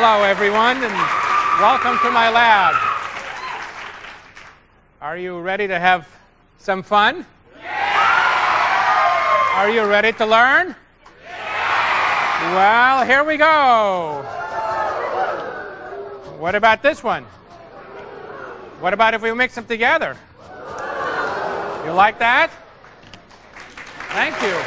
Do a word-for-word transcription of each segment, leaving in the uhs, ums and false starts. Hello, everyone, and welcome to my lab. Are you ready to have some fun? Yeah! Are you ready to learn? Yeah! Well, here we go. What about this one? What about if we mix them together? You like that? Thank you.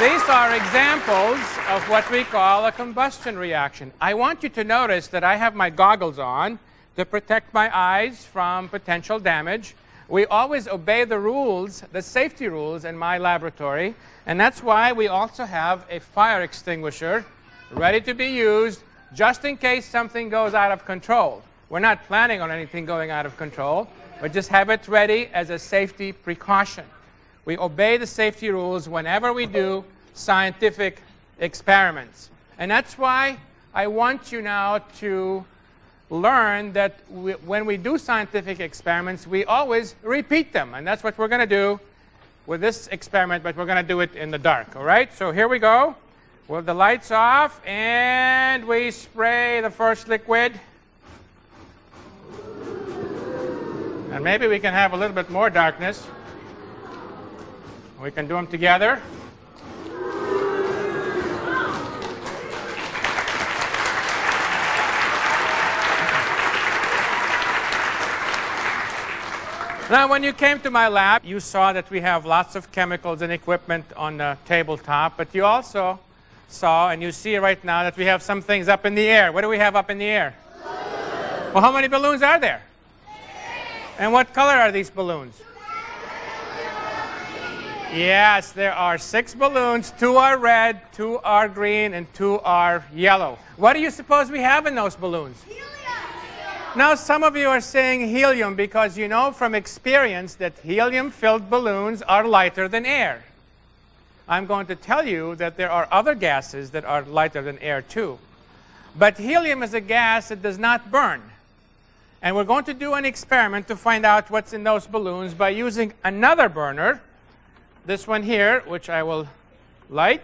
These are examples of what we call a combustion reaction. I want you to notice that I have my goggles on to protect my eyes from potential damage. We always obey the rules, the safety rules in my laboratory, and that's why we also have a fire extinguisher ready to be used just in case something goes out of control. We're not planning on anything going out of control, but just have it ready as a safety precaution. We obey the safety rules whenever we do scientific experiments. And that's why I want you now to learn that we, when we do scientific experiments, we always repeat them. And that's what we're going to do with this experiment, but we're going to do it in the dark. All right? So here we go. Well, the lights off, and we spray the first liquid. And maybe we can have a little bit more darkness. We can do them together. Now, when you came to my lab, you saw that we have lots of chemicals and equipment on the tabletop, but you also saw, and you see right now, that we have some things up in the air. What do we have up in the air? Well, how many balloons are there? And what color are these balloons? Yes, there are six balloons. Two are red, two are green, and two are yellow. What do you suppose we have in those balloons? Helium. Now, some of you are saying helium because you know from experience that helium-filled balloons are lighter than air. I'm going to tell you that there are other gases that are lighter than air, too. But helium is a gas that does not burn. And we're going to do an experiment to find out what's in those balloons by using another burner. This one here, which I will light.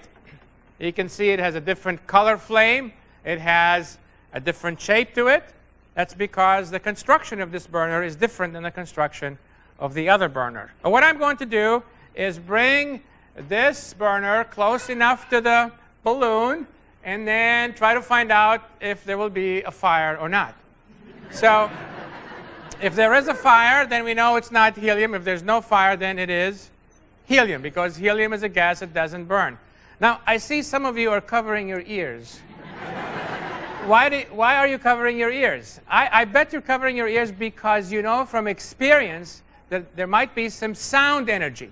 You can see it has a different color flame. It has a different shape to it. That's because the construction of this burner is different than the construction of the other burner. But what I'm going to do is bring this burner close enough to the balloon and then try to find out if there will be a fire or not. So if there is a fire, then we know it's not helium. If there's no fire, then it is helium, because helium is a gas that doesn't burn. Now, I see some of you are covering your ears. Why, do, why are you covering your ears? I, I bet you're covering your ears because you know from experience that there might be some sound energy.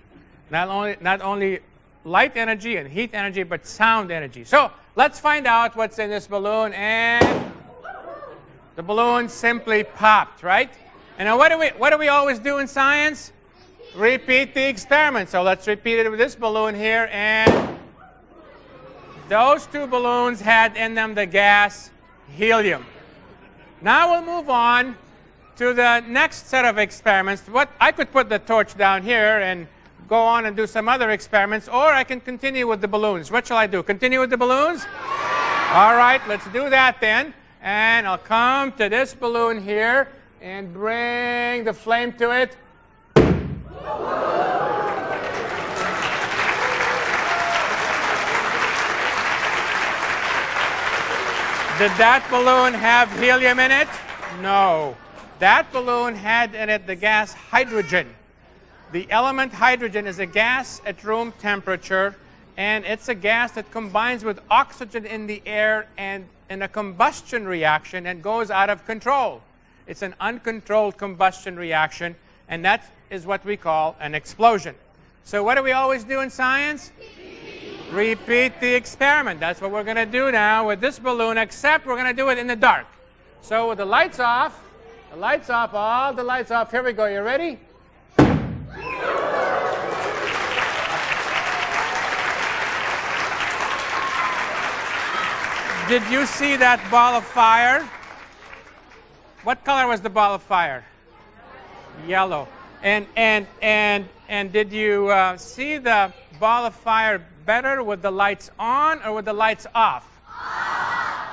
Not only, not only light energy and heat energy, but sound energy. So let's find out what's in this balloon. And the balloon simply popped, right? And now what do we, what do we always do in science? Repeat the experiment. So let's repeat it with this balloon here. And those two balloons had in them the gas helium. Now we'll move on to the next set of experiments. What I could put the torch down here and go on and do some other experiments, or I can continue with the balloons. What shall I do? Continue with the balloons? All right, let's do that then. And I'll come to this balloon here and bring the flame to it. Did that balloon have helium in it? No. That balloon had in it the gas hydrogen. The element hydrogen is a gas at room temperature, and it's a gas that combines with oxygen in the air and in a combustion reaction and goes out of control. It's an uncontrolled combustion reaction, and that's is what we call an explosion. So what do we always do in science? Repeat, Repeat the experiment. That's what we're going to do now with this balloon, except we're going to do it in the dark. So with the lights off, the lights off, all the lights off. Here we go. You ready? Did you see that ball of fire? What color was the ball of fire? Yellow. And, and, and, and did you uh, see the ball of fire better with the lights on or with the lights off? Off.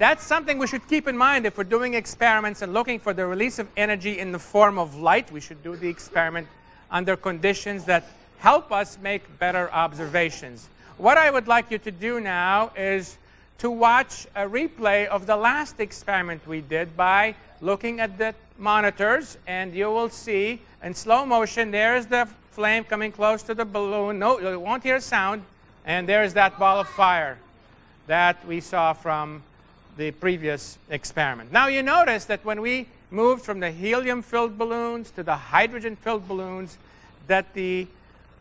That's something we should keep in mind if we're doing experiments and looking for the release of energy in the form of light. We should do the experiment under conditions that help us make better observations. What I would like you to do now is to watch a replay of the last experiment we did by looking at the monitors, and you will see in slow motion, there's the flame coming close to the balloon. No, you won't hear sound, and there's that ball of fire that we saw from the previous experiment. Now you notice that when we moved from the helium-filled balloons to the hydrogen-filled balloons, that the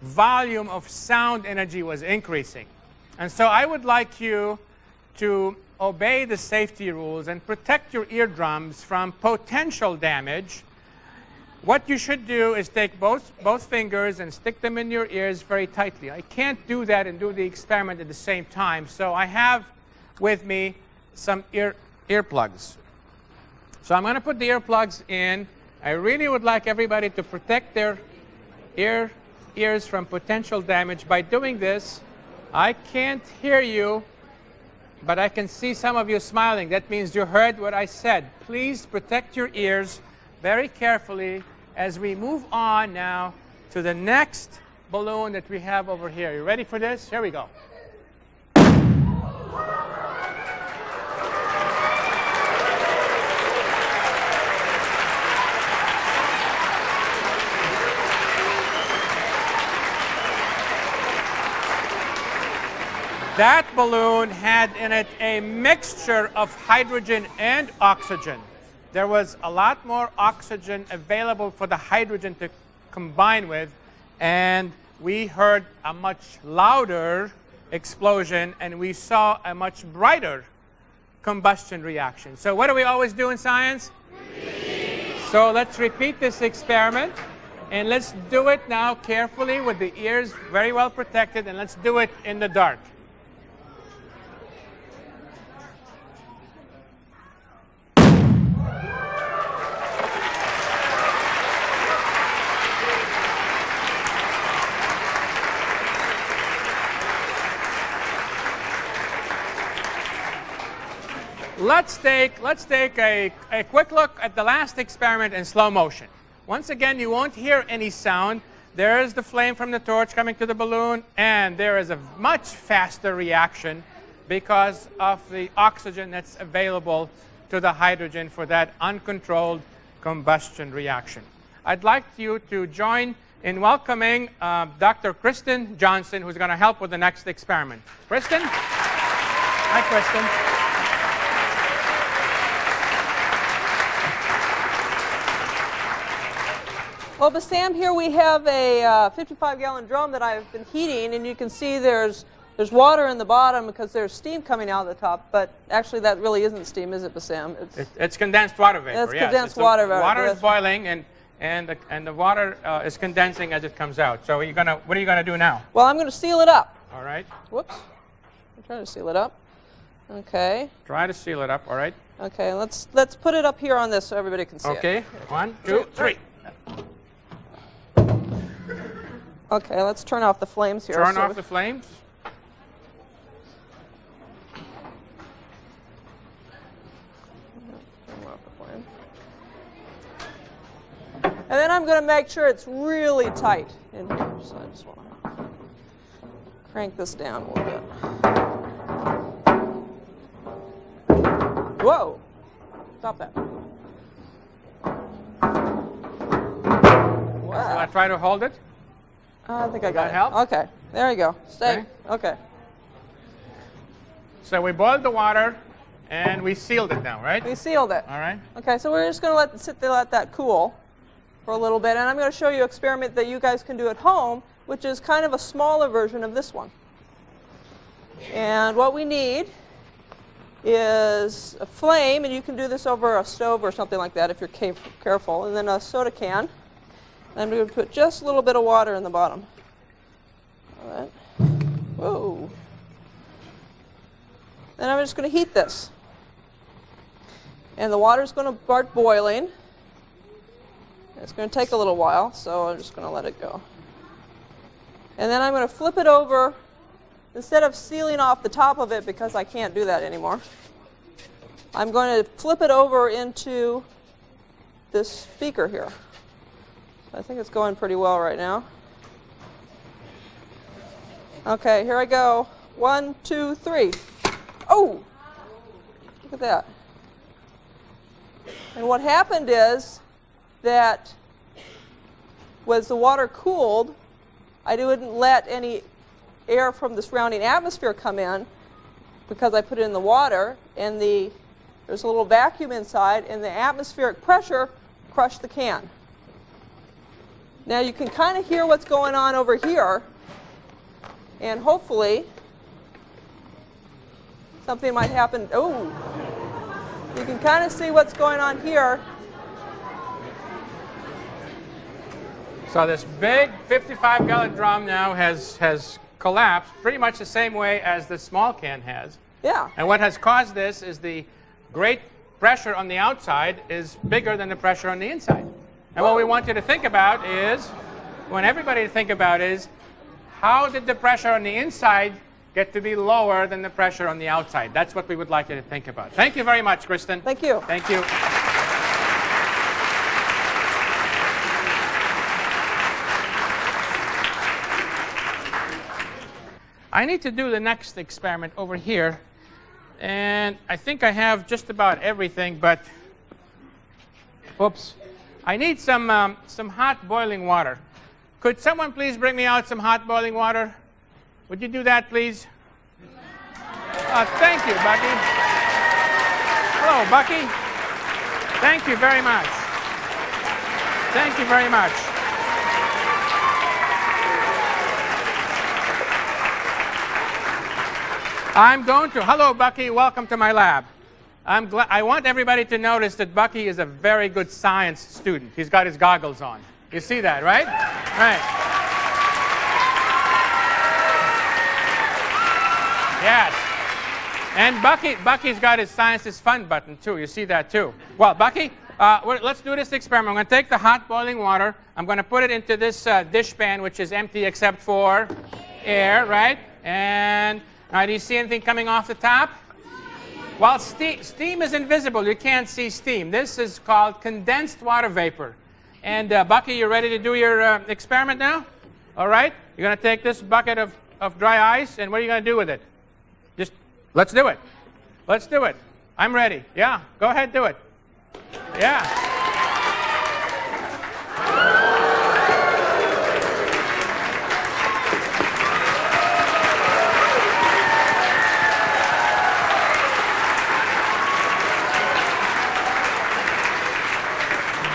volume of sound energy was increasing. And so I would like you to obey the safety rules and protect your eardrums from potential damage. What you should do is take both, both fingers and stick them in your ears very tightly. I can't do that and do the experiment at the same time, so I have with me some ear earplugs. So I'm going to put the earplugs in. I really would like everybody to protect their ear, ears from potential damage. By doing this, I can't hear you, but I can see some of you smiling. That means you heard what I said. Please protect your ears very carefully as we move on now to the next balloon that we have over here. You ready for this? Here we go. That balloon had in it a mixture of hydrogen and oxygen. There was a lot more oxygen available for the hydrogen to combine with, and we heard a much louder explosion, and we saw a much brighter combustion reaction. So what do we always do in science? Repeat. So let's repeat this experiment, and let's do it now carefully with the ears very well protected, and let's do it in the dark. Let's take, let's take a, a quick look at the last experiment in slow motion. Once again, you won't hear any sound. There is the flame from the torch coming to the balloon, and there is a much faster reaction because of the oxygen that's available to the hydrogen for that uncontrolled combustion reaction. I'd like you to join in welcoming uh, Doctor Kristin Johnson, who's going to help with the next experiment. Kristin? Hi, Kristin. Well, Bassam, here we have a fifty-five gallon uh, drum that I've been heating, and you can see there's, there's water in the bottom because there's steam coming out of the top, but actually that really isn't steam, is it, Bassam? It's, it, it's condensed water vapor, It's yes. condensed it's water vapor. Water is boiling, and, and, the, and the water uh, is condensing as it comes out. So are you gonna, what are you going to do now? Well, I'm going to seal it up. All right. Whoops. I'm trying to seal it up. Okay. Try to seal it up, all right. Okay, let's, let's put it up here on this so everybody can see okay. it. Okay, one, two, three. Okay, let's turn off the flames here. Turn so off the flames. And then I'm going to make sure it's really tight in here. So I just want to crank this down a little bit. Whoa! Stop that. Wow. Shall I try to hold it? I think I got it. Help? Okay, there you go. Stay. Okay. okay. So we boiled the water, and we sealed it now, right? We sealed it. All right. Okay, so we're just going to let sit there, let that cool for a little bit, and I'm going to show you an experiment that you guys can do at home, which is kind of a smaller version of this one. And what we need is a flame, and you can do this over a stove or something like that if you're careful, and then a soda can. And we would put just a little bit of water in the bottom. All right. Whoa. Then I'm just going to heat this. And the water's going to start boiling. It's going to take a little while, so I'm just going to let it go. And then I'm going to flip it over. Instead of sealing off the top of it, because I can't do that anymore, I'm going to flip it over into this speaker here. I think it's going pretty well right now. Okay, here I go. One, two, three. Oh! Look at that. And what happened is that was the water cooled, I didn't let any air from the surrounding atmosphere come in because I put it in the water, and the there's a little vacuum inside, and the atmospheric pressure crushed the can. Now you can kind of hear what's going on over here, and hopefully something might happen. Oh, you can kind of see what's going on here. So this big fifty-five gallon drum now has, has collapsed pretty much the same way as the small can has. Yeah. And what has caused this is the great pressure on the outside is bigger than the pressure on the inside. And what we want you to think about is, when everybody to think about is, how did the pressure on the inside get to be lower than the pressure on the outside? That's what we would like you to think about. Thank you very much, Kristin. Thank you. Thank you. I need to do the next experiment over here, and I think I have just about everything, but oops, I need some um, some hot boiling water. Could someone please bring me out some hot boiling water? Would you do that, please? Uh, thank you, Bucky. Hello, Bucky. Thank you very much. Thank you very much. I'm going to, hello Bucky, welcome to my lab. I'm glad, I want everybody to notice that Bucky is a very good science student. He's got his goggles on. You see that, right? Right. Yes. And Bucky, Bucky's got his science is fun button too. You see that too. Well, Bucky, uh, we're, let's do this experiment. I'm going to take the hot boiling water. I'm going to put it into this uh, dishpan, which is empty except for air, right? And... Now, do you see anything coming off the top? Well, steam, steam is invisible. You can't see steam. This is called condensed water vapor. And, uh, Bucky, you ready to do your uh, experiment now? All right. You're going to take this bucket of, of dry ice, and what are you going to do with it? Just, let's do it. Let's do it. I'm ready. Yeah. Go ahead. Do it. Yeah.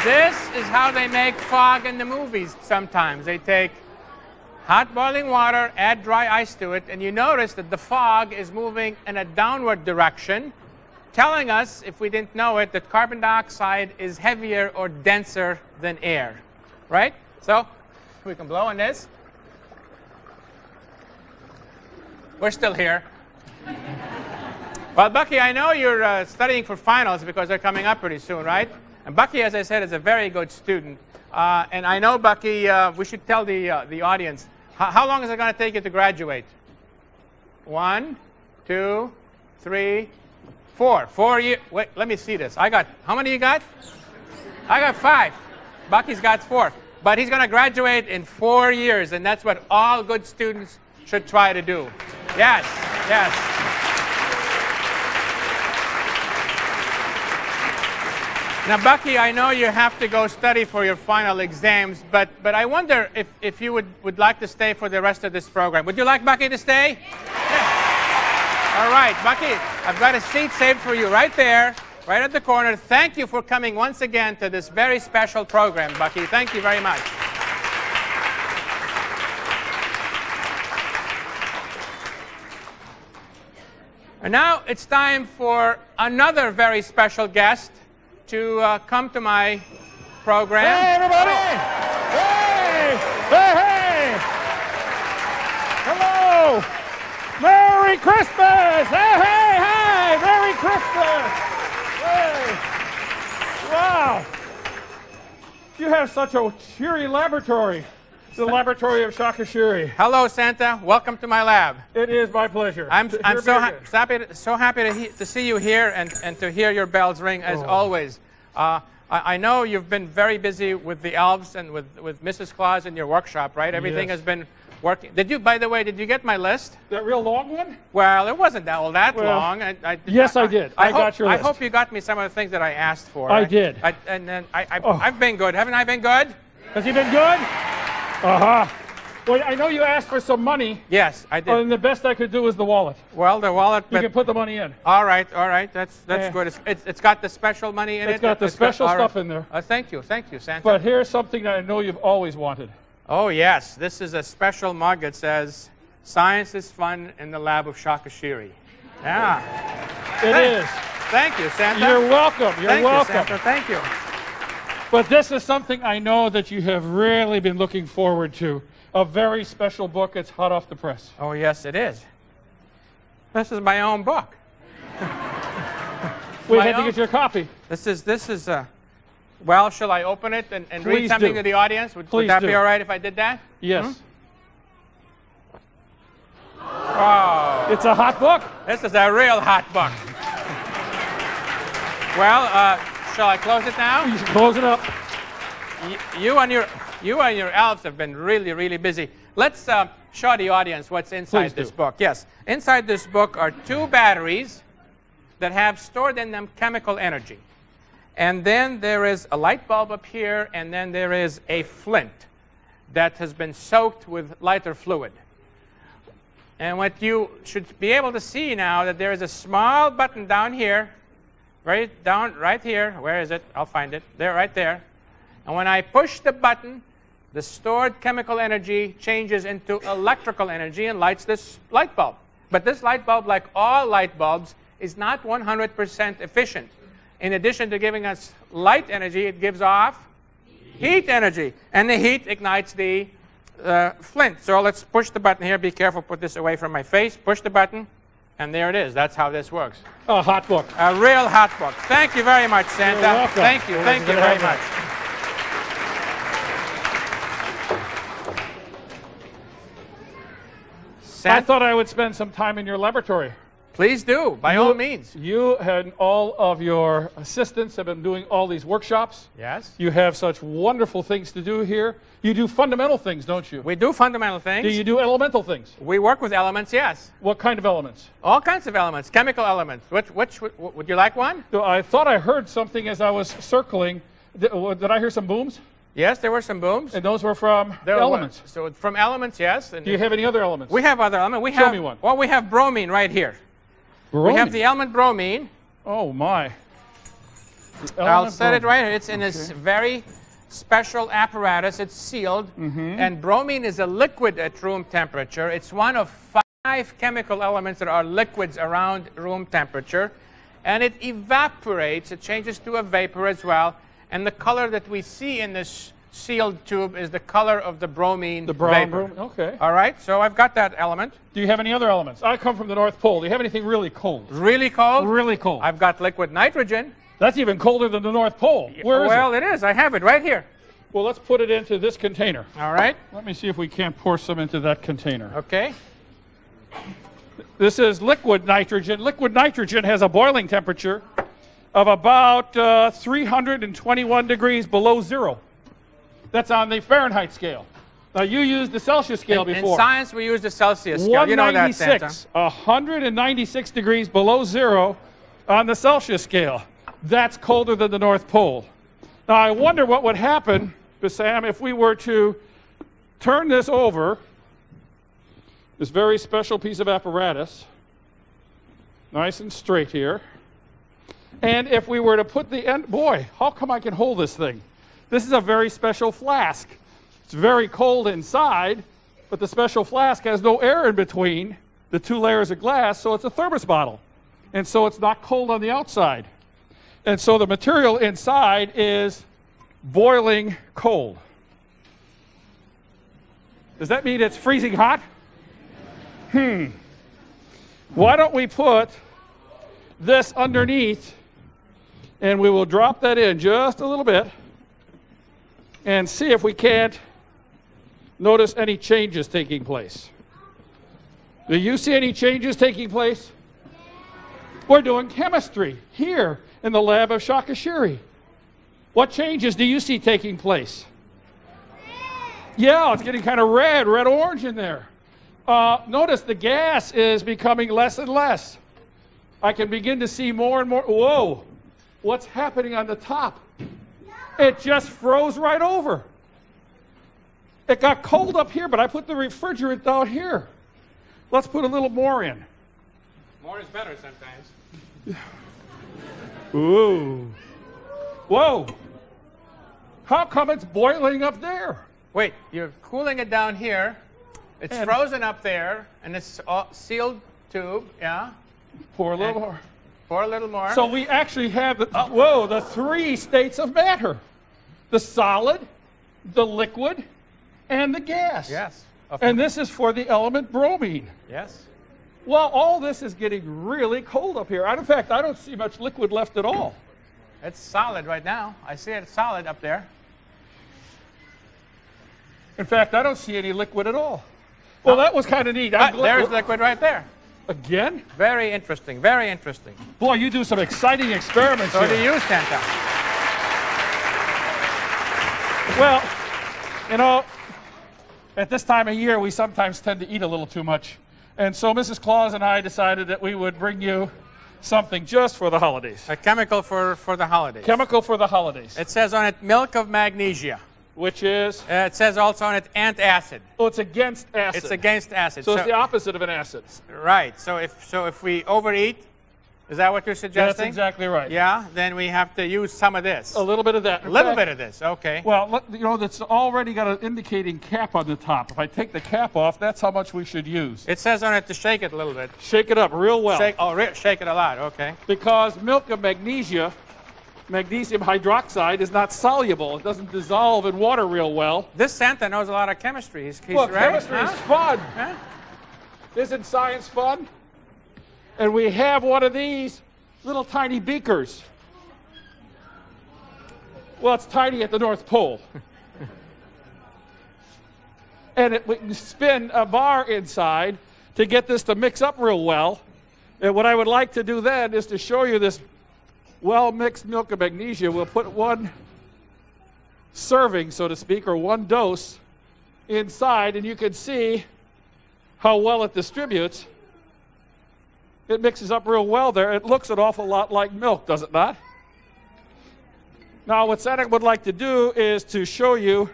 This is how they make fog in the movies sometimes. They take hot boiling water, add dry ice to it, and you notice that the fog is moving in a downward direction, telling us, if we didn't know it, that carbon dioxide is heavier or denser than air, right? So we can blow on this. We're still here. Well, Bucky, I know you're uh, studying for finals because they're coming up pretty soon, right? And Bucky, as I said, is a very good student. Uh, and I know, Bucky, uh, we should tell the, uh, the audience, how, how long is it going to take you to graduate? One, two, three, four. Four years. Wait, let me see this. I got, how many you got? I got five. Bucky's got four. But he's going to graduate in four years, and that's what all good students should try to do. Yes, yes. Now, Bucky, I know you have to go study for your final exams, but, but I wonder if, if you would, would like to stay for the rest of this program. Would you like Bucky to stay? Yes. Yes. All right, Bucky, I've got a seat saved for you right there, right at the corner. Thank you for coming once again to this very special program, Bucky. Thank you very much. And now it's time for another very special guest to uh, come to my program. Hey, everybody! Oh. Hey! Hey, hey! Hello! Merry Christmas! Hey, hey, hey! Merry Christmas! Hey! Wow! You have such a cheery laboratory. It's the laboratory of Shakhashiri. Hello, Santa. Welcome to my lab. It is my pleasure. I'm, I'm so, ha so happy, to, so happy to, he to see you here and, and to hear your bells ring, as oh. always. Uh, I, I know you've been very busy with the elves and with, with Missus Claus in your workshop, right? Everything yes. has been working. Did you, by the way, did you get my list? That real long one? Well, it wasn't that, all that well, long. I, I, yes, I, I did. I, I hope, got your list. I hope you got me some of the things that I asked for. I, I did. I, and then I, I, oh. I've been good. Haven't I been good? Has he been good? Uh-huh. Well, I know you asked for some money. Yes, I did. And the best I could do was the wallet. Well, the wallet. You can put the money in. All right, all right. That's that's yeah. good. It's, it's, it's got the special money in it's it. It's got the it's special got, stuff right. in there. Uh, thank you, thank you, Santa. But here's something that I know you've always wanted. Oh, yes. This is a special mug. It says, "Science is fun in the lab of Shakhashiri." Yeah. It thank, is. Thank you, Santa. You're welcome. You're thank welcome. You, Santa. Thank you. But this is something I know that you have really been looking forward to. A very special book. It's hot off the press. Oh, yes, it is. This is my own book. We my had own? to get your copy. This is, this is, uh, well, shall I open it and, and read something do. to the audience? Would, would that do. be all right if I did that? Yes. Hmm? Oh. It's a hot book. This is a real hot book. Well, uh, shall I close it now? You should close it up. Y you and your you and your elves have been really, really busy. Let's uh, show the audience what's inside Please this do. book. Yes, inside this book are two batteries that have stored in them chemical energy. And then there is a light bulb up here, and then there is a flint that has been soaked with lighter fluid. And what you should be able to see now that there is a small button down here. Right down, right here. Where is it? I'll find it. There, right there. And when I push the button, the stored chemical energy changes into electrical energy and lights this light bulb. But this light bulb, like all light bulbs, is not one hundred percent efficient. In addition to giving us light energy, it gives off heat energy. And the heat ignites the uh, flint. So let's push the button here. Be careful. Put this away from my face. Push the button. And there it is. That's how this works. A hot book. A real hot book. Thank you very much, Santa. You're welcome. Thank you. Thank you very much. Santa? I thought I would spend some time in your laboratory. Please do, by you, all means. You and all of your assistants have been doing all these workshops. Yes. You have such wonderful things to do here. You do fundamental things, don't you? We do fundamental things. Do you do elemental things? We work with elements, yes. What kind of elements? All kinds of elements, chemical elements. Which, which, which would you like one? I thought I heard something as I was circling. Did, did I hear some booms? Yes, there were some booms. And those were from there elements. Were, so from elements, yes. And do you have any other elements? We have other elements. We Show have, me one. Well, we have bromine right here. Bromine? We have the element bromine. Oh, my. Element I'll set bromine. it right here. It's in okay. this very... special apparatus. It's sealed, mm-hmm. and bromine is a liquid at room temperature. It's one of five chemical elements that are liquids around room temperature, and it evaporates. It changes to a vapor as well, and the color that we see in this sealed tube is the color of the bromine the brown vapor. Bromine. Okay. All right, so I've got that element. Do you have any other elements? I come from the North Pole. Do you have anything really cold? Really cold? Really cold. I've got liquid nitrogen. That's even colder than the North Pole. Where is well, it? it is. I have it right here. Well, let's put it into this container. All right. Let me see if we can't pour some into that container. Okay. This is liquid nitrogen. Liquid nitrogen has a boiling temperature of about uh, three hundred twenty-one degrees below zero. That's on the Fahrenheit scale. Now, you used the Celsius scale in, before. In science, we use the Celsius scale. You know that, Santa. one hundred ninety-six degrees below zero on the Celsius scale. That's colder than the North Pole. Now, I wonder what would happen, Bassam, if we were to turn this over, this very special piece of apparatus, nice and straight here, and if we were to put the end... Boy, how come I can hold this thing? This is a very special flask. It's very cold inside, but the special flask has no air in between the two layers of glass, so it's a thermos bottle. And so it's not cold on the outside. And so the material inside is boiling cold. Does that mean it's freezing hot? Hmm. Why don't we put this underneath, and we will drop that in just a little bit and see if we can't notice any changes taking place? Do you see any changes taking place? We're doing chemistry here in the lab of Shakhashiri. What changes do you see taking place? Yeah, it's getting kind of red, red-orange in there. Uh, notice the gas is becoming less and less. I can begin to see more and more. Whoa, what's happening on the top? It just froze right over. It got cold up here, but I put the refrigerant down here. Let's put a little more in. More is better sometimes. Ooh. Whoa. How come it's boiling up there? Wait, you're cooling it down here. It's and frozen up there, and it's all sealed tube, yeah? Pour a little and more. Pour a little more. So we actually have, the, uh, whoa, the three states of matter. The solid, the liquid, and the gas. Yes. Okay. And this is for the element bromine. Yes. Well, all this is getting really cold up here. In fact, I don't see much liquid left at all. It's solid right now. I see it solid up there. In fact, I don't see any liquid at all. Well, that was kind of neat. But there's liquid right there. Again? Very interesting, very interesting. Boy, you do some exciting experiments so here. So do you, Santa. Well, you know, at this time of year, we sometimes tend to eat a little too much. And so Missus Claus and I decided that we would bring you something just for the holidays. A chemical for, for the holidays. Chemical for the holidays. It says on it, milk of magnesia. Which is? Uh, it says also on it, antacid. Oh, it's against acid. It's against acid. So, so it's the opposite of an acid. Right. So if, so if we overeat, is that what you're suggesting? That's exactly right. Yeah? Then we have to use some of this. A little bit of that. A little bit of this. Okay. Well, you know, that's already got an indicating cap on the top. If I take the cap off, that's how much we should use. It says on it to shake it a little bit. Shake it up real well. Shake, oh, re shake it a lot. Okay. Because milk of magnesia... magnesium hydroxide is not soluble. It doesn't dissolve in water real well. This Santa knows a lot of chemistry. He's, he's well, right. Chemistry huh? is fun. Huh? Isn't science fun? And we have one of these little tiny beakers. Well, it's tiny at the North Pole. And it, we can spin a bar inside to get this to mix up real well. And what I would like to do then is to show you this well-mixed milk of magnesia. We'll put one serving, so to speak, or one dose inside, and you can see how well it distributes. It mixes up real well there. It looks an awful lot like milk, does it not? Now, what Sadek would like to do is to show you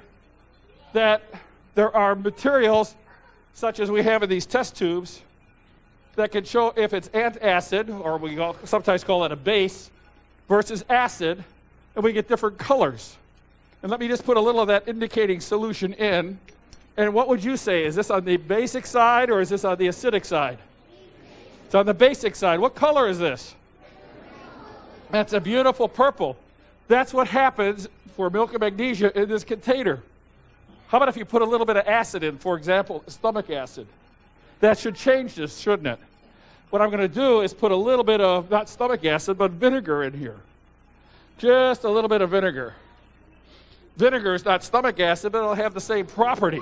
that there are materials, such as we have in these test tubes, that can show if it's antacid, or we sometimes call it a base, versus acid, and we get different colors. And let me just put a little of that indicating solution in. And what would you say? Is this on the basic side or is this on the acidic side? It's on the basic side. What color is this? That's a beautiful purple. That's what happens for milk of magnesia in this container. How about if you put a little bit of acid in, for example, stomach acid? That should change this, shouldn't it? What I'm going to do is put a little bit of, not stomach acid, but vinegar in here. Just a little bit of vinegar. Vinegar is not stomach acid, but it'll have the same property.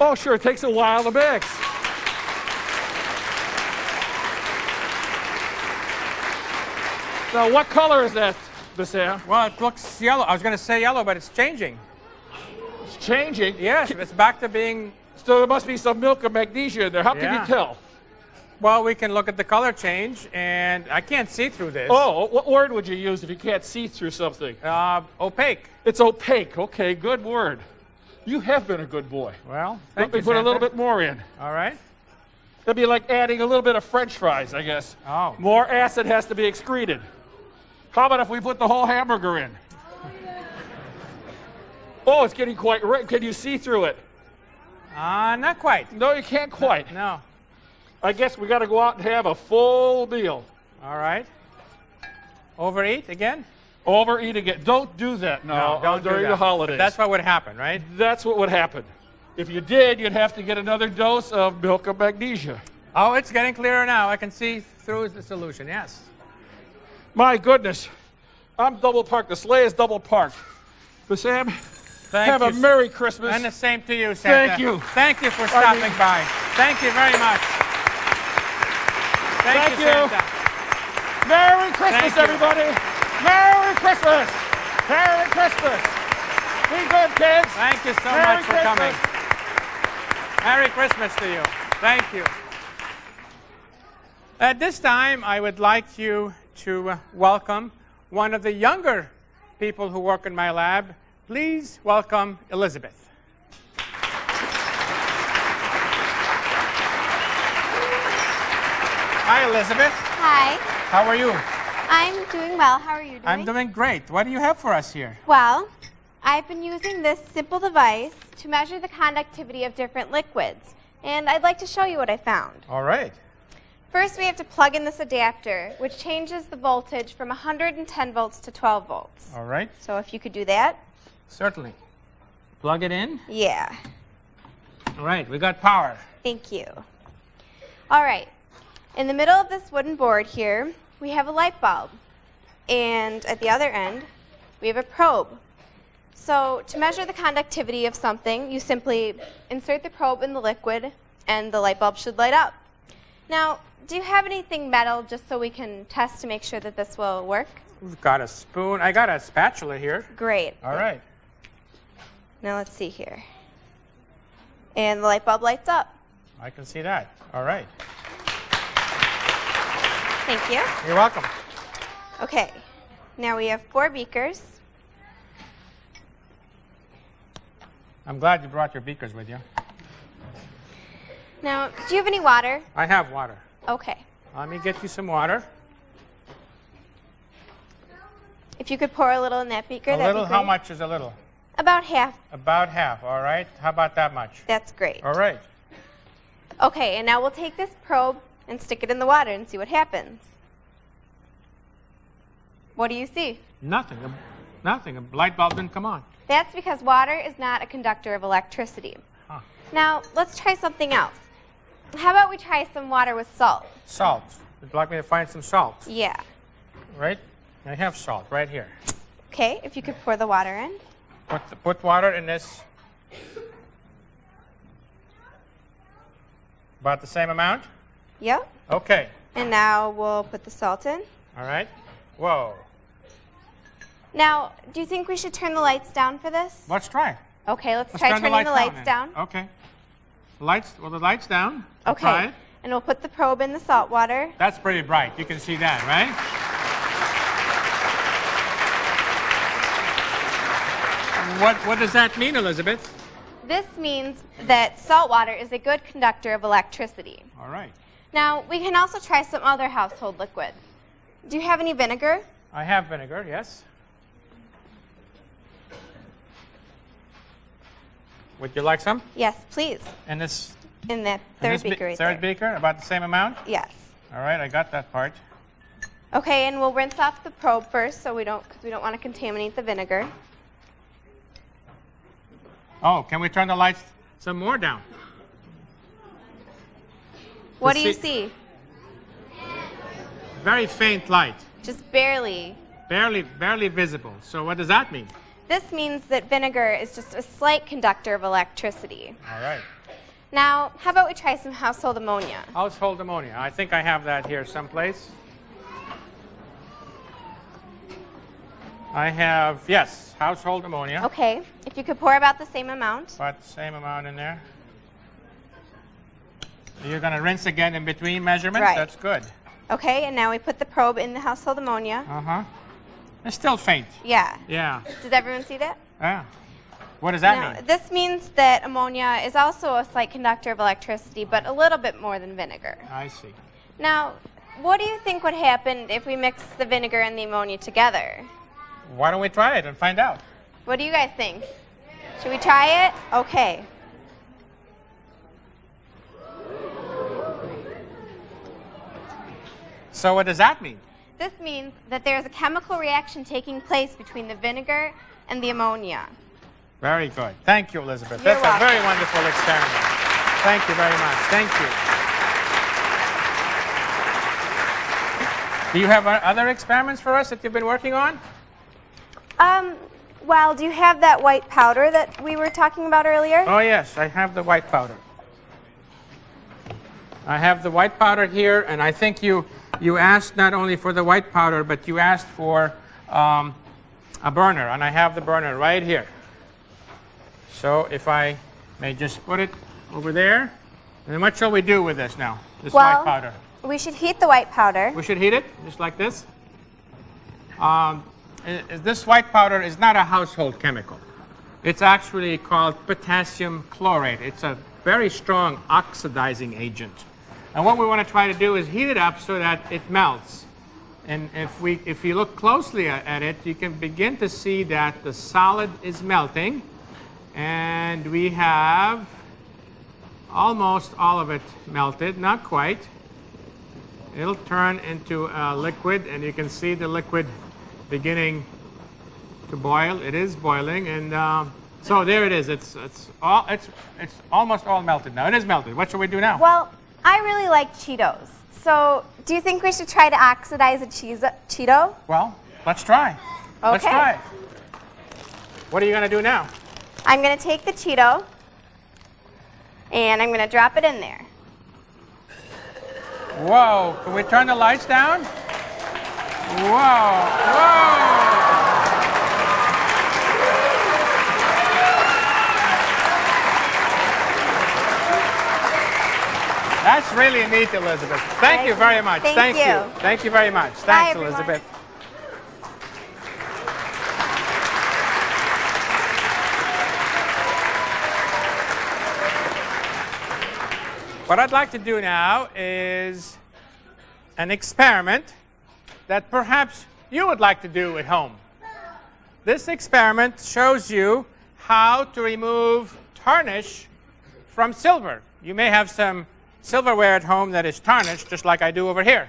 Oh, sure, it takes a while to mix. Now, what color is that, Bassam? Well, it looks yellow. I was going to say yellow, but it's changing. It's changing? Yes, it's back to being... So there must be some milk of magnesia in there. How can yeah. you tell? Well, we can look at the color change, and I can't see through this. Oh, what word would you use if you can't see through something? Uh, opaque. It's opaque. Okay, good word. You have been a good boy. Well, thank Let me you, put Santa. a little bit more in. All right. That'd be like adding a little bit of French fries, I guess. Oh. More acid has to be excreted. How about if we put the whole hamburger in? Oh, it's getting quite red. Can you see through it? Ah, uh, not quite. No, you can't quite. No. no. I guess we got to go out and have a full meal. All right. Overeat again? Overeat again. Don't do that now no, don't during do that. the holidays. But that's what would happen, right? That's what would happen. If you did, you'd have to get another dose of milk of magnesia. Oh, it's getting clearer now. I can see through the solution, yes. My goodness. I'm double parked. The sleigh is double parked. Bassam, Thank Have you. a Merry Christmas. And the same to you, Santa. Thank you. Thank you for stopping I mean, by. Thank you very much. Thank, thank you, you, Santa. Merry Christmas, thank everybody. You. Merry Christmas. Merry Christmas. Be good, kids. Thank you so Merry much for Christmas. coming. Merry Christmas to you. Thank you. At this time, I would like you to uh, welcome one of the younger people who work in my lab. Please welcome Elizabeth. Hi, Elizabeth. Hi. How are you? I'm doing well. How are you doing? I'm doing great. What do you have for us here? Well, I've been using this simple device to measure the conductivity of different liquids, and I'd like to show you what I found. All right. First, we have to plug in this adapter, which changes the voltage from one hundred ten volts to twelve volts. All right. So if you could do that. Certainly. Plug it in? Yeah. All right, we got power. Thank you. All right. In the middle of this wooden board here, we have a light bulb. And at the other end, we have a probe. So to measure the conductivity of something, you simply insert the probe in the liquid, and the light bulb should light up. Now, do you have anything metal just so we can test to make sure that this will work? We've got a spoon. I got a spatula here. Great. All right. Now let's see here. And the light bulb lights up. I can see that. All right. Thank you. You're welcome. Okay. Now we have four beakers. I'm glad you brought your beakers with you. Now, do you have any water? I have water. Okay. Let me get you some water. If you could pour a little in that beaker, a that'd little, be great. How much is a little? About half. About half, all right. How about that much? That's great. All right. Okay, and now we'll take this probe and stick it in the water and see what happens. What do you see? Nothing. Nothing. A light bulb didn't come on. That's because water is not a conductor of electricity. Huh. Now, let's try something else. How about we try some water with salt? Salt. Would you like me to find some salt? Yeah. Right? I have salt right here. Okay, if you could pour the water in. Put, the, put water in this. About the same amount? Yep. Okay. And now we'll put the salt in. All right. Whoa. Now, do you think we should turn the lights down for this? Let's try. Okay, let's, let's try turn turning the lights, the lights down. down. Okay. Lights, well, the lights down. We'll okay. Try it. And we'll put the probe in the salt water. That's pretty bright. You can see that, right? What, what does that mean, Elizabeth? This means that salt water is a good conductor of electricity. All right. Now, we can also try some other household liquid. Do you have any vinegar? I have vinegar, yes. Would you like some? Yes, please. And this? In that third in this beaker right Third there. beaker, about the same amount? Yes. All right, I got that part. Okay, and we'll rinse off the probe first so we don't, because we don't want to contaminate the vinegar. Oh, can we turn the lights some more down? What Let's do see. you see? Very faint light. Just barely. Barely, barely visible. So what does that mean? This means that vinegar is just a slight conductor of electricity. All right. Now, how about we try some household ammonia? Household ammonia. I think I have that here someplace. I have, yes, household ammonia. Okay. If you could pour about the same amount. About the same amount in there. You're going to rinse again in between measurements? Right. That's good. Okay, and now we put the probe in the household ammonia. Uh-huh. It's still faint. Yeah. Yeah. Does everyone see that? Yeah. What does that now, mean? This means that ammonia is also a slight conductor of electricity, but a little bit more than vinegar. I see. Now, what do you think would happen if we mix the vinegar and the ammonia together? Why don't we try it and find out? What do you guys think? Should we try it? Okay. So what does that mean? This means that there's a chemical reaction taking place between the vinegar and the ammonia. Very good. Thank you, Elizabeth. You're That's welcome. a very wonderful experiment. Thank you very much. Thank you. Do you have other experiments for us that you've been working on? Um, Well, do you have that white powder that we were talking about earlier? Oh, yes, I have the white powder. I have the white powder here, and I think you, you asked not only for the white powder, but you asked for um, a burner, and I have the burner right here. So if I may just put it over there, and what shall we do with this now, this well, white powder? We should heat the white powder. We should heat it, just like this. Um, This white powder is not a household chemical. It's actually called potassium chlorate. It's a very strong oxidizing agent. And what we want to try to do is heat it up so that it melts. And if, we, if you look closely at it, you can begin to see that the solid is melting. And we have almost all of it melted, not quite. It'll turn into a liquid, and you can see the liquid beginning to boil. It is boiling, and um, so there it is. It's it's all it's it's almost all melted now. It is melted. What should we do now? Well, I really like Cheetos. So, do you think we should try to oxidize a cheese Cheeto? Well, let's try. Okay. Let's try. What are you going to do now? I'm going to take the Cheeto, and I'm going to drop it in there. Whoa! Can we turn the lights down? Whoa, whoa. That's really neat, Elizabeth. Thank you very much. Thank, Thank you. you. Thank you very much. Thanks, Bye, Elizabeth. What I'd like to do now is an experiment that perhaps you would like to do at home. This experiment shows you how to remove tarnish from silver. You may have some silverware at home that is tarnished, just like I do over here.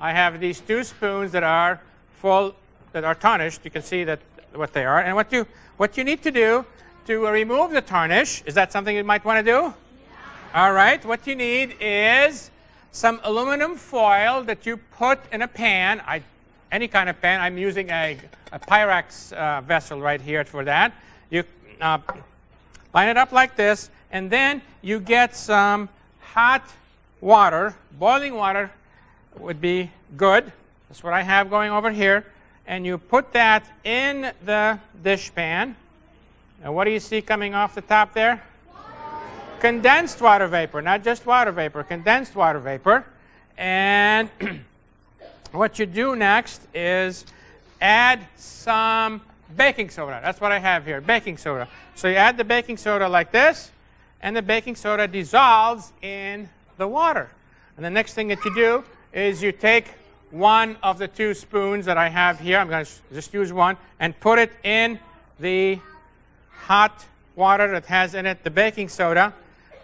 I have these two spoons that are full, that are tarnished. You can see that what they are. And what you, what you need to do to remove the tarnish, is that something you might want to do? Yeah. All right, what you need is some aluminum foil that you put in a pan, I, any kind of pan. I'm using a, a Pyrex uh, vessel right here for that. You uh, line it up like this, and then you get some hot water. Boiling water would be good. That's what I have going over here. And you put that in the dish pan. And what do you see coming off the top there? Condensed water vapor, not just water vapor, condensed water vapor. And what you do next is add some baking soda. That's what I have here, baking soda. So you add the baking soda like this, and the baking soda dissolves in the water. And the next thing that you do is you take one of the two spoons that I have here, I'm going to just use one, and put it in the hot water that has in it the baking soda,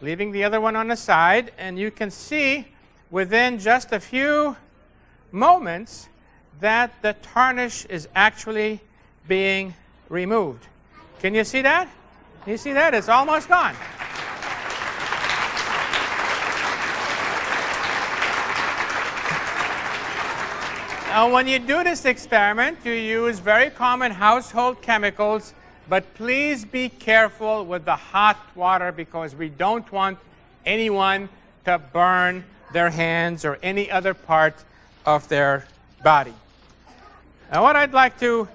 leaving the other one on the side, and you can see within just a few moments that the tarnish is actually being removed. Can you see that? Can you see that? It's almost gone. Now, when you do this experiment, you use very common household chemicals, but please be careful with the hot water, because we don't want anyone to burn their hands or any other part of their body. Now, what I'd like to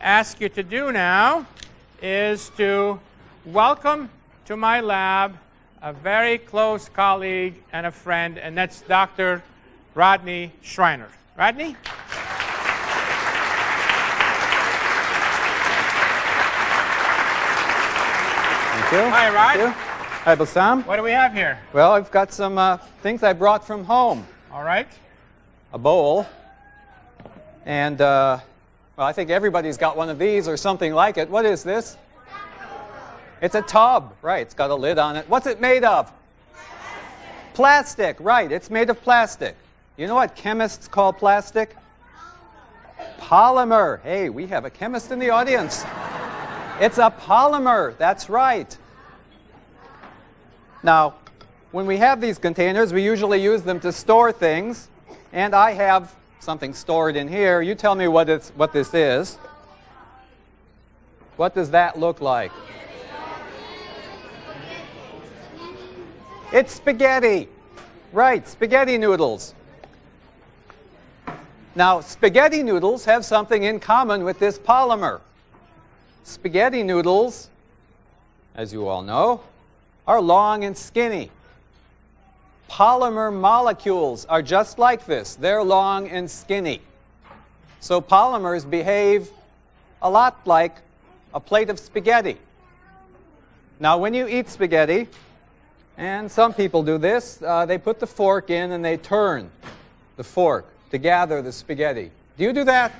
ask you to do now is to welcome to my lab a very close colleague and a friend, and that's Doctor Rodney Schreiner. Rodney? Thank you. Hi, Rod. Thank you. Hi, Bassam. What do we have here? Well, I've got some uh, things I brought from home. All right. A bowl. And, uh, well, I think everybody's got one of these or something like it. What is this? It's a tub. Right. It's got a lid on it. What's it made of? Plastic. Plastic. Right. It's made of plastic. You know what chemists call plastic? Polymer. Hey, we have a chemist in the audience. It's a polymer, that's right. Now, when we have these containers, we usually use them to store things. And I have something stored in here. You tell me what, it's, what this is. What does that look like? It's spaghetti. Right, spaghetti noodles. Now, spaghetti noodles have something in common with this polymer. Spaghetti noodles, as you all know, are long and skinny. Polymer molecules are just like this. They're long and skinny. So polymers behave a lot like a plate of spaghetti. Now, when you eat spaghetti, and some people do this, uh, they put the fork in and they turn the fork to gather the spaghetti. Do you do that?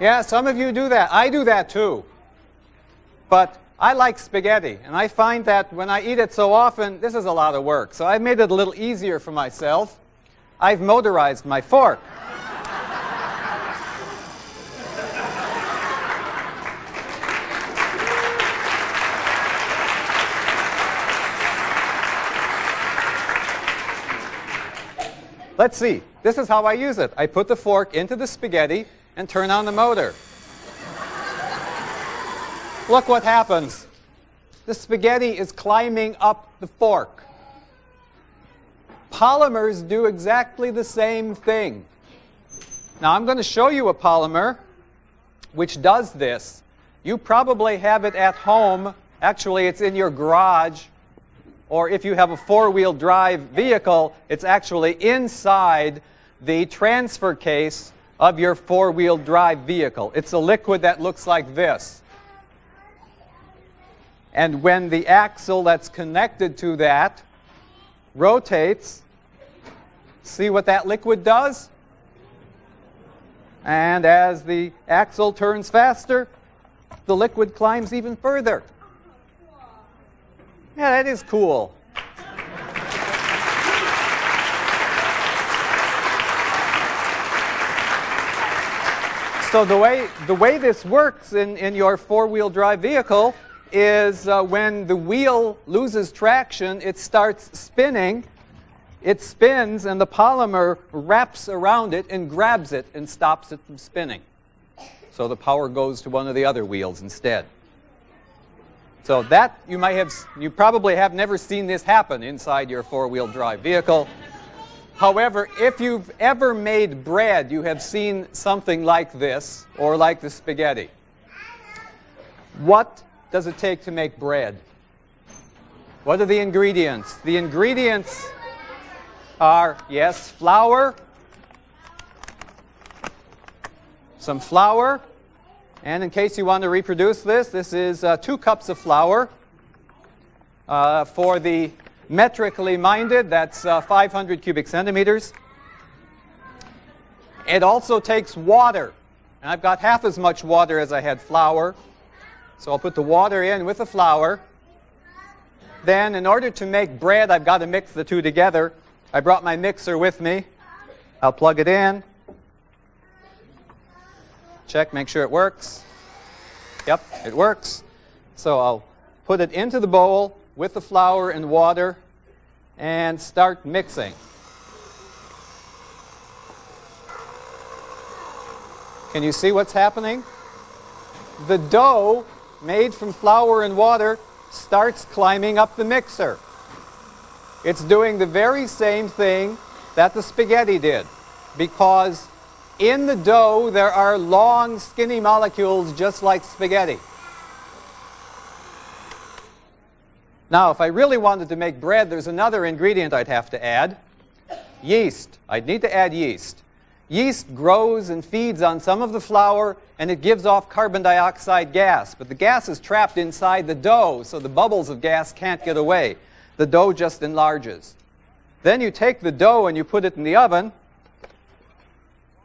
Yeah, some of you do that. I do that too. But I like spaghetti, and I find that when I eat it so often, this is a lot of work. So I've made it a little easier for myself. I've motorized my fork. Let's see. This is how I use it. I put the fork into the spaghetti and turn on the motor. Look what happens. The spaghetti is climbing up the fork. Polymers do exactly the same thing. Now, I'm going to show you a polymer which does this. You probably have it at home. Actually, it's in your garage. Or if you have a four-wheel drive vehicle, it's actually inside the transfer case of your four-wheel drive vehicle. It's a liquid that looks like this. And when the axle that's connected to that rotates, see what that liquid does? And as the axle turns faster, the liquid climbs even further. Yeah, that is cool. So the way, the way this works in, in your four-wheel drive vehicle is uh, when the wheel loses traction, it starts spinning. It spins, and the polymer wraps around it and grabs it and stops it from spinning. So the power goes to one of the other wheels instead. So that, you might have, you probably have never seen this happen inside your four-wheel drive vehicle. However, if you've ever made bread, you have seen something like this, or like the spaghetti. What does it take to make bread? What are the ingredients? The ingredients are, yes, flour, some flour. And in case you want to reproduce this, this is uh, two cups of flour. Uh, for the metrically minded, that's uh, five hundred cubic centimeters. It also takes water. And I've got half as much water as I had flour. So I'll put the water in with the flour. Then, in order to make bread, I've got to mix the two together. I brought my mixer with me. I'll plug it in. Check, make sure it works. Yep, it works. So I'll put it into the bowl with the flour and water and start mixing. Can you see what's happening? The dough made from flour and water starts climbing up the mixer. It's doing the very same thing that the spaghetti did, because in the dough, there are long, skinny molecules just like spaghetti. Now, if I really wanted to make bread, there's another ingredient I'd have to add. Yeast. I'd need to add yeast. Yeast grows and feeds on some of the flour, and it gives off carbon dioxide gas. But the gas is trapped inside the dough, so the bubbles of gas can't get away. The dough just enlarges. Then you take the dough and you put it in the oven,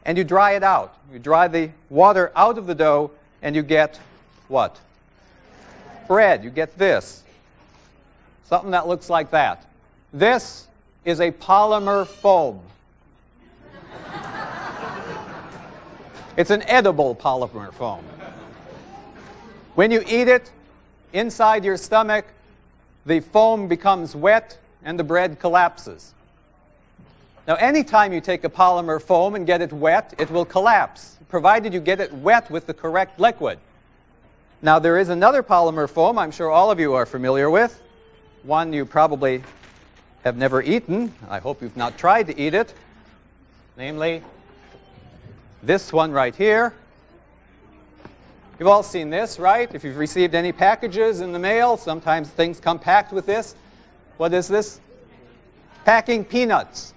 and you dry it out. You dry the water out of the dough, and you get what? Bread. You get this. Something that looks like that. This is a polymer foam. It's an edible polymer foam. When you eat it, inside your stomach, the foam becomes wet, and the bread collapses. Now, anytime you take a polymer foam and get it wet, it will collapse. provided you get it wet with the correct liquid. Now, there is another polymer foam I'm sure all of you are familiar with, one you probably have never eaten. I hope you've not tried to eat it. Namely, this one right here. You've all seen this, right? If you've received any packages in the mail, sometimes things come packed with this. What is this? Packing peanuts.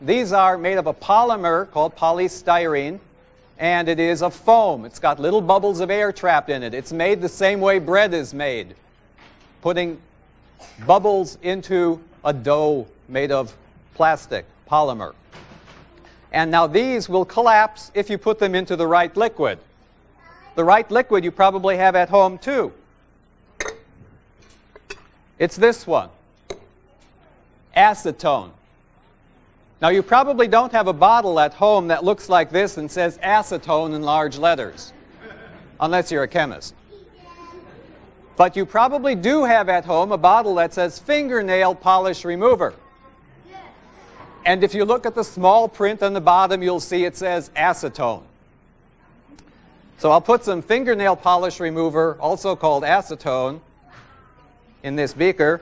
These are made of a polymer called polystyrene, and it is a foam. It's got little bubbles of air trapped in it. It's made the same way bread is made, putting bubbles into a dough made of plastic, polymer. And now these will collapse if you put them into the right liquid. The right liquid you probably have at home, too. It's this one, acetone. Now, you probably don't have a bottle at home that looks like this and says acetone in large letters, unless you're a chemist. But you probably do have at home a bottle that says fingernail polish remover. And if you look at the small print on the bottom, you'll see it says acetone. So I'll put some fingernail polish remover, also called acetone, in this beaker,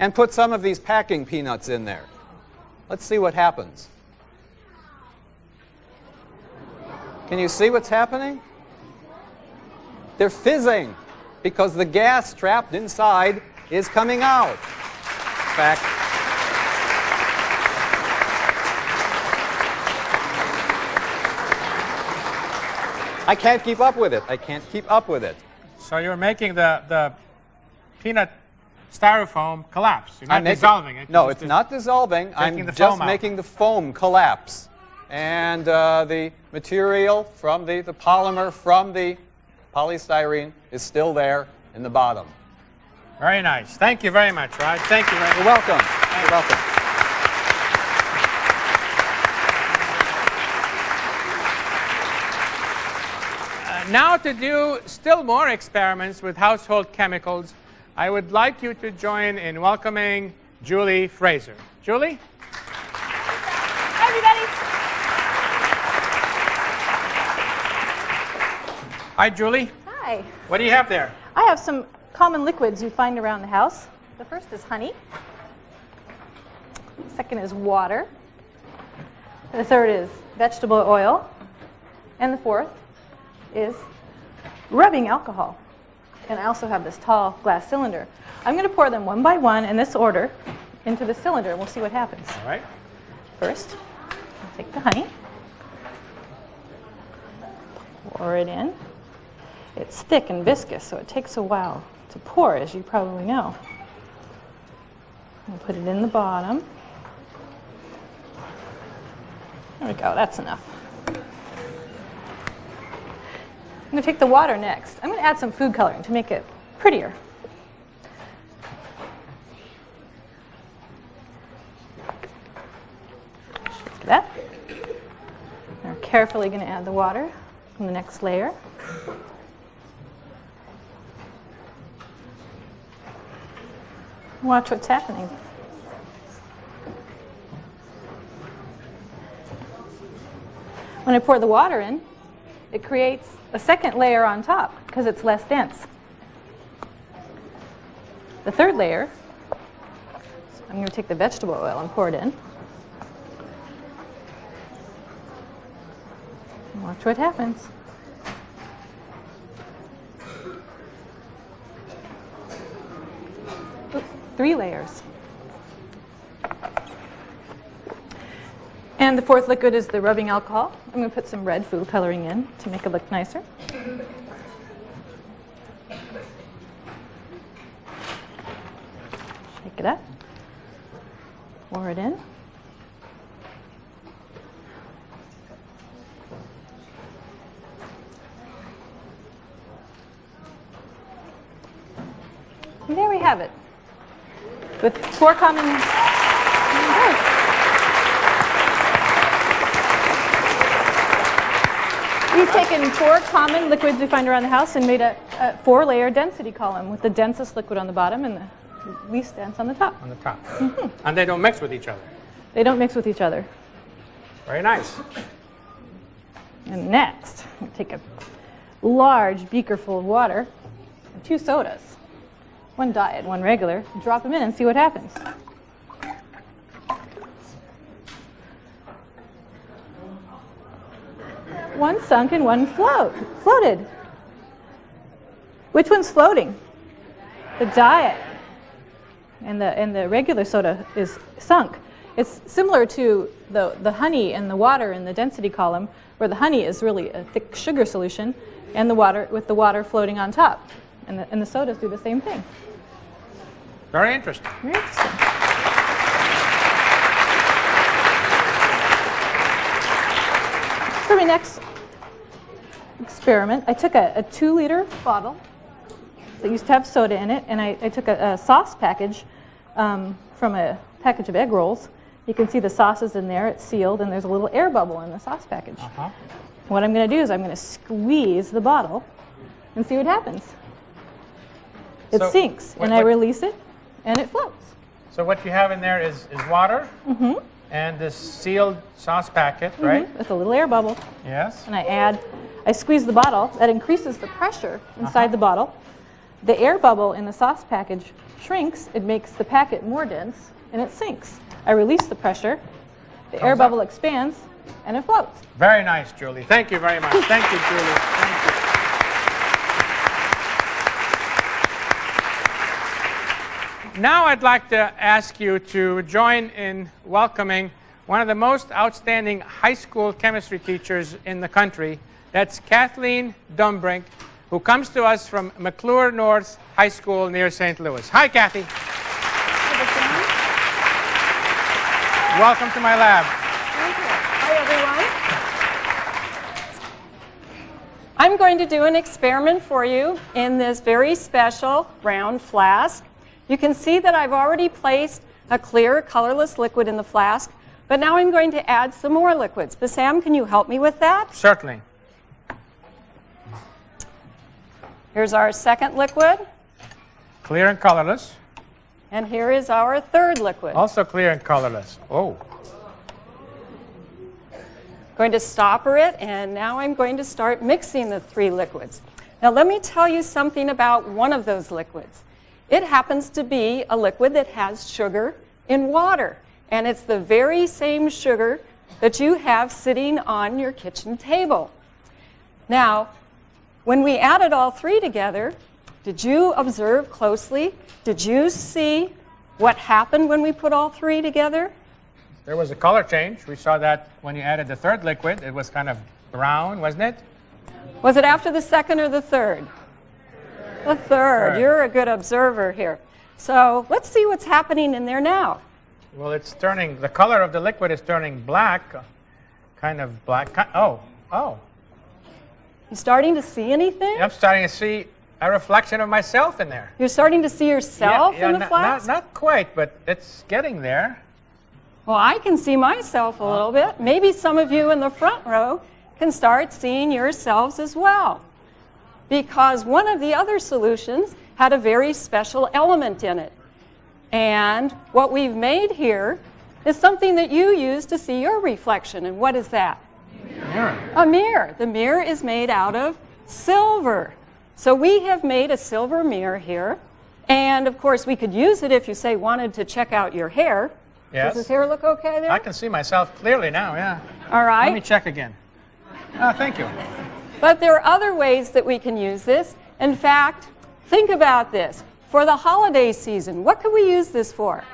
and put some of these packing peanuts in there. Let's see what happens. Can you see what's happening? They're fizzing because the gas trapped inside is coming out. In fact, I can't keep up with it. I can't keep up with it. So you're making the, the peanut styrofoam collapse. You're not dissolving it. No, it's not dissolving. I'm just making the foam collapse. And uh, the material from the, the polymer from the polystyrene is still there in the bottom. Very nice. Thank you very much, Rod. Thank you very much. You're welcome. You're welcome. Uh, now to do still more experiments with household chemicals, I would like you to join in welcoming Julie Fraser. Julie? Hi, everybody. Hi, Julie. Hi. What do you have there? I have some common liquids you find around the house. The first is honey. The second is water. The third is vegetable oil. And the fourth is rubbing alcohol. And I also have this tall glass cylinder. I'm going to pour them one by one in this order into the cylinder, and we'll see what happens. All right. First, I'll take the honey, pour it in. It's thick and viscous, so it takes a while to pour, as you probably know. I'll put it in the bottom. There we go. That's enough. I'm going to take the water next. I'm going to add some food coloring to make it prettier. Like that. We're carefully going to add the water from the next layer. Watch what's happening. When I pour the water in, it creates a second layer on top because it's less dense. The third layer, so I'm going to take the vegetable oil and pour it in. Watch what happens. Oops, three layers. And the fourth liquid is the rubbing alcohol. I'm going to put some red food coloring in to make it look nicer. Shake it up. Pour it in. And there we have it. With four common... We've taken four common liquids we find around the house and made a, a four-layer density column with the densest liquid on the bottom and the least dense on the top. On the top. Mm-hmm. And they don't mix with each other. They don't mix with each other. Very nice. And next, I'll take a large beaker full of water and two sodas. One diet, one regular. Drop them in and see what happens. One sunk and one float, floated. Which one's floating? The diet. And the, and the regular soda is sunk. It's similar to the, the honey and the water in the density column, where the honey is really a thick sugar solution, and the water with the water floating on top. And the, and the sodas do the same thing. Very interesting. Very interesting. For my next experiment, I took a, a two-liter bottle that used to have soda in it, and I, I took a, a sauce package um, from a package of egg rolls. You can see the sauce is in there. It's sealed, and there's a little air bubble in the sauce package. Uh-huh. What I'm going to do is I'm going to squeeze the bottle and see what happens. It so sinks, what, and I what, release it, and it floats. So what you have in there is, is water, mm-hmm, and this sealed sauce packet, mm-hmm, right? With a little air bubble. Yes. And I add, I squeeze the bottle. That increases the pressure inside, uh-huh, the bottle. The air bubble in the sauce package shrinks. It makes the packet more dense, and it sinks. I release the pressure. The Comes air bubble up. expands, and it floats. Very nice, Julie. Thank you very much. Thank you, Julie. Thank you. Now I'd like to ask you to join in welcoming one of the most outstanding high school chemistry teachers in the country. That's Kathleen Dombrink, who comes to us from McClure North High School near Saint Louis. Hi, Kathy. Hi. Welcome to my lab. Thank you. Hi, everyone. I'm going to do an experiment for you in this very special round flask. You can see that I've already placed a clear, colorless liquid in the flask, but now I'm going to add some more liquids. Bassam, can you help me with that? Certainly. Here's our second liquid. Clear and colorless. And here is our third liquid. Also clear and colorless. Oh. Going to stopper it, and now I'm going to start mixing the three liquids. Now let me tell you something about one of those liquids. It happens to be a liquid that has sugar in water, and it's the very same sugar that you have sitting on your kitchen table. Now, when we added all three together, did you observe closely? Did you see what happened when we put all three together? There was a color change. We saw that when you added the third liquid. It was kind of brown, wasn't it? Was it after the second or the third? The third. You're a good observer here. So let's see what's happening in there now. Well, it's turning, the color of the liquid is turning black, kind of black. Oh, oh. You starting to see anything? I'm starting to see a reflection of myself in there. You're starting to see yourself yeah, yeah, in the flask? Not, not quite, but it's getting there. Well, I can see myself a little bit. Maybe some of you in the front row can start seeing yourselves as well, because one of the other solutions had a very special element in it. And what we've made here is something that you use to see your reflection. And what is that? Mirror. A mirror. The mirror is made out of silver. So we have made a silver mirror here. And of course, we could use it if you, say, wanted to check out your hair. Yes. Does his hair look okay there? I can see myself clearly now, yeah. All right. Let me check again. Oh, thank you. But there are other ways that we can use this. In fact, think about this. For the holiday season, what could we use this for?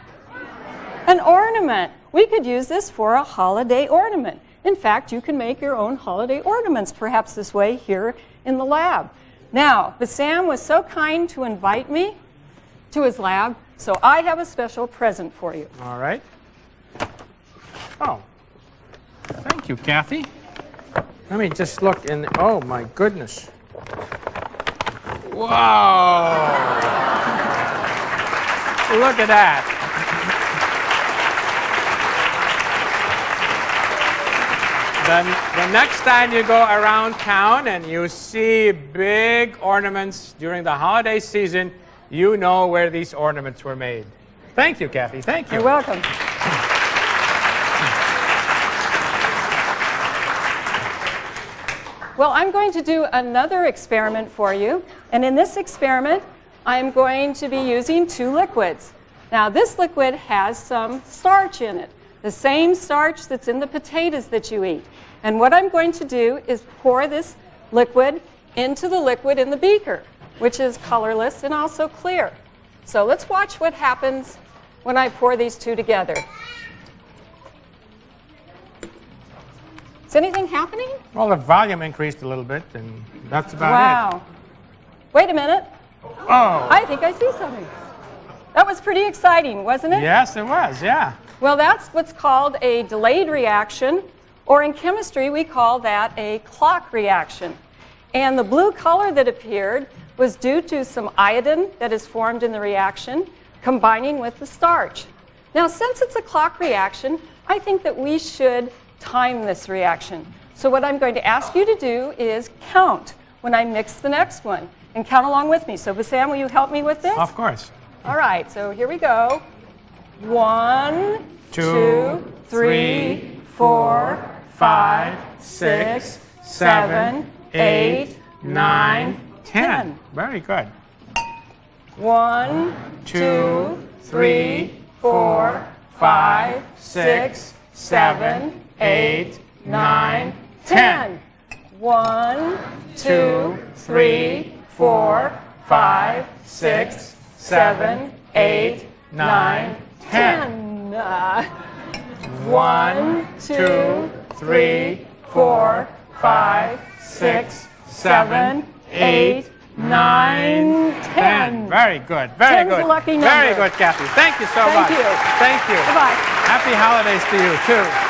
An ornament. We could use this for a holiday ornament. In fact, you can make your own holiday ornaments, perhaps this way here in the lab. Now, Bassam was so kind to invite me to his lab, so I have a special present for you. All right. Oh, thank you, Kathy. Let me just look in. The, oh, my goodness. Wow. Look at that. The, the next time you go around town and you see big ornaments during the holiday season, you know where these ornaments were made. Thank you, Kathy. Thank you. You're welcome. Well, I'm going to do another experiment for you. And in this experiment, I'm going to be using two liquids. Now, this liquid has some starch in it, the same starch that's in the potatoes that you eat. And what I'm going to do is pour this liquid into the liquid in the beaker, which is colorless and also clear. So let's watch what happens when I pour these two together. Is anything happening? Well, the volume increased a little bit, and that's about wow. it. Wow. Wait a minute. Oh. I think I see something. That was pretty exciting, wasn't it? Yes, it was, yeah. Well, that's what's called a delayed reaction, or in chemistry, we call that a clock reaction. And the blue color that appeared was due to some iodine that is formed in the reaction, combining with the starch. Now, since it's a clock reaction, I think that we should time this reaction. So what I'm going to ask you to do is count when I mix the next one, and count along with me. So, Bassam, will you help me with this? Of course. All right, so here we go. One, two, two three, three, four, five, six, seven, eight, nine, ten. Very good. One, two, three, four, five, six, seven, eight, nine, ten. One, two, three, four, five, six, seven, eight, nine, ten. Uh, one, two, three, four, five, six, seven, eight, nine, ten. Very good. Very good. Ten's a lucky number. Very good, Kathy. Thank you so much. Thank you. Thank you. Goodbye. Happy holidays to you, too.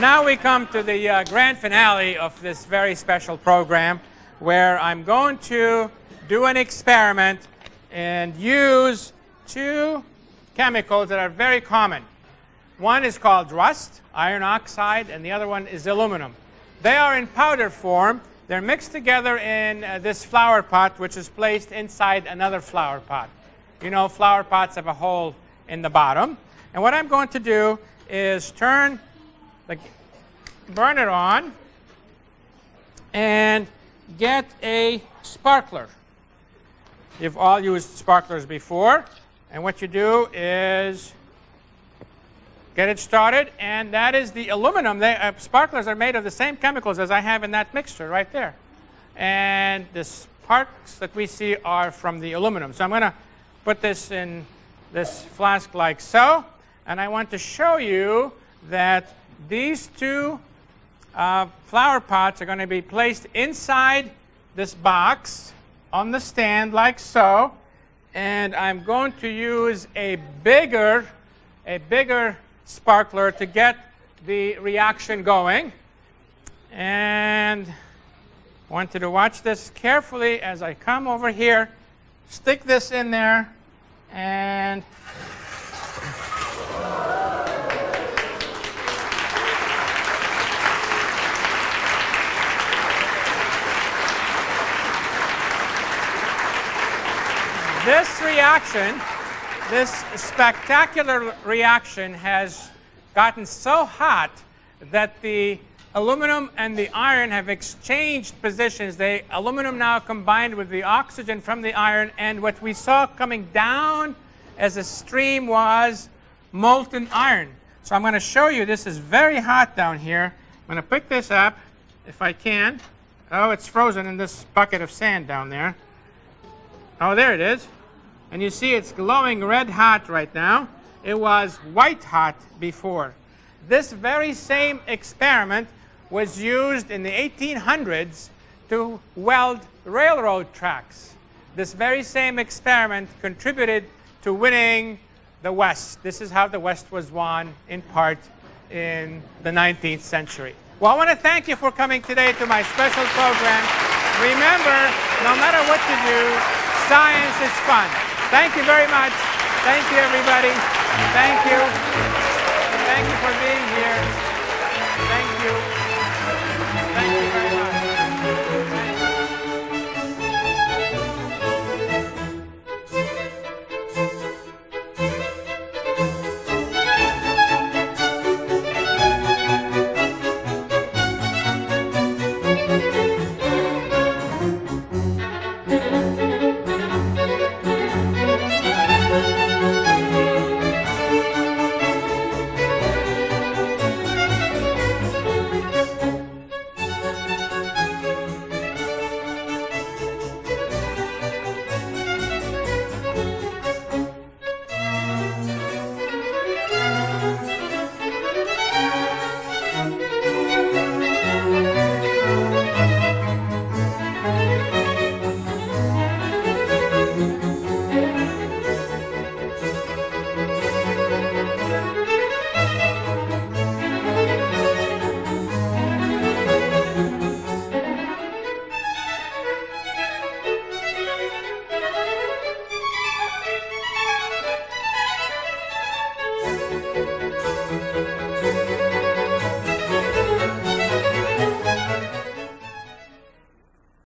Now we come to the uh, grand finale of this very special program, where I'm going to do an experiment and use two chemicals that are very common. One is called rust, iron oxide, and the other one is aluminum. They are in powder form. They're mixed together in uh, this flower pot, which is placed inside another flower pot. You know, flower pots have a hole in the bottom. And what I'm going to do is turn the burner on and get a sparkler. You've all used sparklers before, and what you do is get it started, and that is the aluminum. They, uh, sparklers are made of the same chemicals as I have in that mixture right there, and the sparks that we see are from the aluminum. So I'm going to put this in this flask like so, and I want to show you that these two uh, flower pots are going to be placed inside this box on the stand like so, and I'm going to use a bigger, a bigger sparkler to get the reaction going. And I want you to watch this carefully as I come over here, stick this in there, and this reaction, this spectacular reaction has gotten so hot that the aluminum and the iron have exchanged positions. The aluminum now combined with the oxygen from the iron, and what we saw coming down as a stream was molten iron. So I'm going to show you, this is very hot down here. I'm going to pick this up if I can. Oh, it's frozen in this bucket of sand down there. Oh, there it is. And you see it's glowing red hot right now. It was white hot before. This very same experiment was used in the eighteen hundreds to weld railroad tracks. This very same experiment contributed to winning the West. This is how the West was won in part in the nineteenth century. Well, I want to thank you for coming today to my special program. Remember, no matter what you do, science is fun. Thank you very much. Thank you, everybody. Thank you. Thank you for being here. Thank you. Thank you very much.